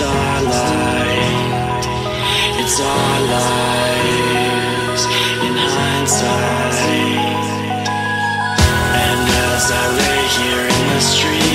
It's our light, it's our lives in hindsight. And as I lay here in the street,